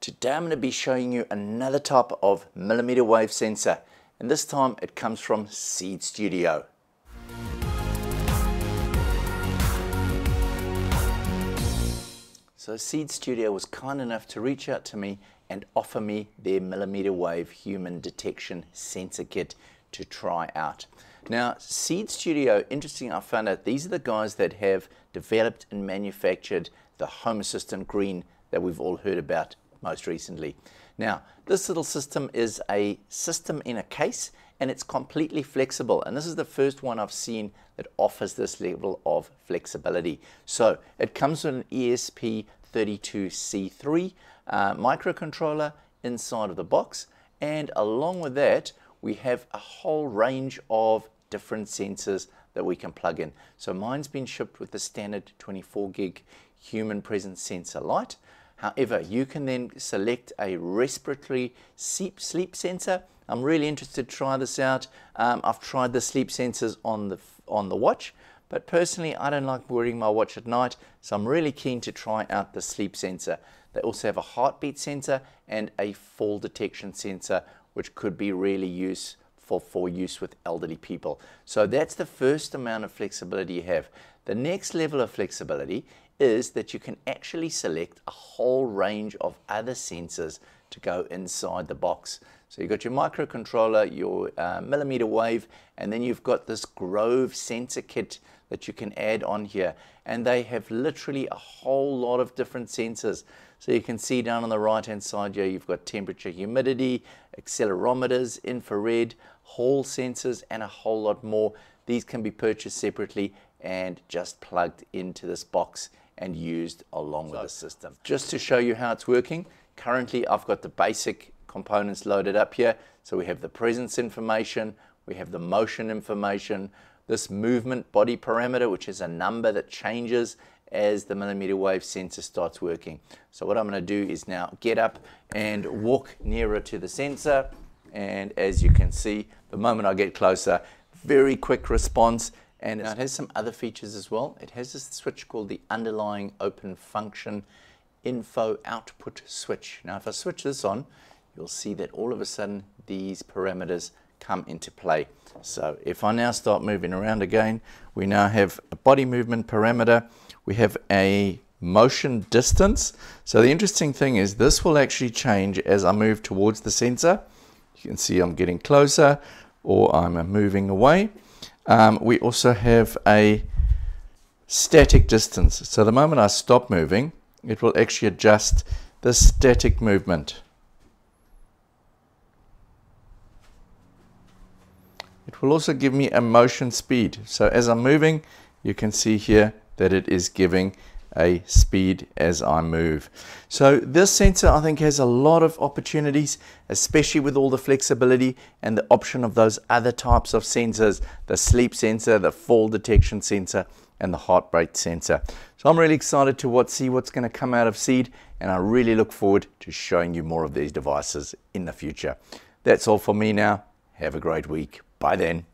Today I'm going to be showing you another type of millimeter wave sensor, and this time it comes from Seeed Studio. So Seeed Studio was kind enough to reach out to me and offer me their millimeter wave human detection sensor kit to try out. Now Seeed Studio, interesting, I found out these are the guys that have developed and manufactured the Home Assistant Green that we've all heard about most recently. Now this little system is a system in a case and it's completely flexible, and this is the first one I've seen that offers this level of flexibility. So it comes with an ESP32C3 microcontroller inside of the box, and along with that we have a whole range of different sensors that we can plug in. So mine's been shipped with the standard 24 gig human presence sensor light. However, you can then select a respiratory sleep sensor. I'm really interested to try this out. I've tried the sleep sensors on the watch, but personally I don't like wearing my watch at night, so I'm really keen to try out the sleep sensor. They also have a heartbeat sensor and a fall detection sensor, which could be really useful for use with elderly people. So that's the first amount of flexibility you have. The next level of flexibility is that you can actually select a whole range of other sensors to go inside the box. So you've got your microcontroller, your millimeter wave, and then you've got this Grove sensor kit that you can add on here. And they have literally a whole lot of different sensors. So you can see down on the right hand side here, you've got temperature, humidity, accelerometers, infrared, Hall sensors, and a whole lot more. These can be purchased separately and just plugged into this box and used along with the system. Just to show you how it's working, currently I've got the basic components loaded up here. So we have the presence information, we have the motion information, this movement body parameter, which is a number that changes as the millimeter wave sensor starts working. So what I'm going to do is now get up and walk nearer to the sensor, and as you can see, the moment I get closer, very quick response. And now it has some other features as well. It has this switch called the underlying open function info output switch. Now if I switch this on, you'll see that all of a sudden these parameters come into play. So if I now start moving around again, we now have a body movement parameter, we have a motion distance. So the interesting thing is this will actually change as I move towards the sensor. You can see I'm getting closer or I'm moving away. We also have a static distance. So the moment I stop moving, it will actually adjust the static movement. It will also give me a motion speed. So as I'm moving, you can see here that it is giving a speed as I move. So this sensor I think has a lot of opportunities, especially with all the flexibility and the option of those other types of sensors, the sleep sensor, the fall detection sensor, and the heartbeat sensor. So I'm really excited to see what's going to come out of Seeed, and I really look forward to showing you more of these devices in the future. That's all for me now. Have a great week. Bye then.